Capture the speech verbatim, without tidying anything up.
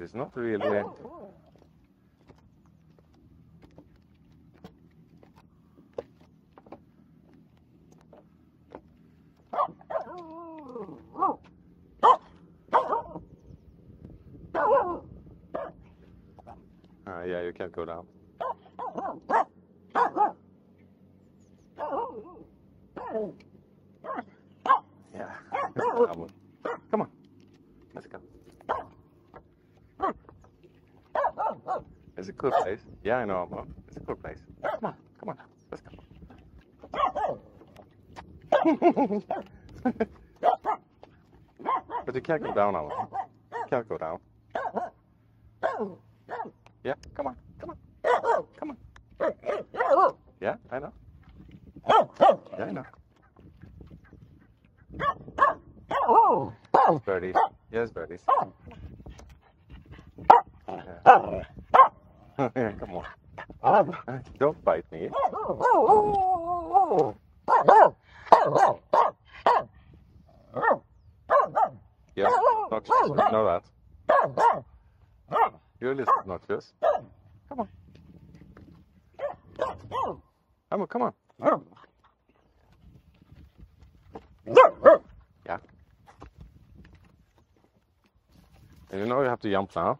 It is not really active. Ah, yeah, you can't go down. Yeah, that's the problem. Come on, let's go. It's a cool place. Yeah, I know, Mom. It's a cool place. Come on, come on, let's go. But you can't go down, Alan. You can't go down. Yeah, come on, come on, come on. Yeah, I know. Yeah, I know. Yes, birdies. Yes, birdies. Yeah. Yeah, come on. Don't bite me. Yeah, noxious. You know that. You're a little noxious. Come on. Come on, come on. Yeah. And you know you have to jump now.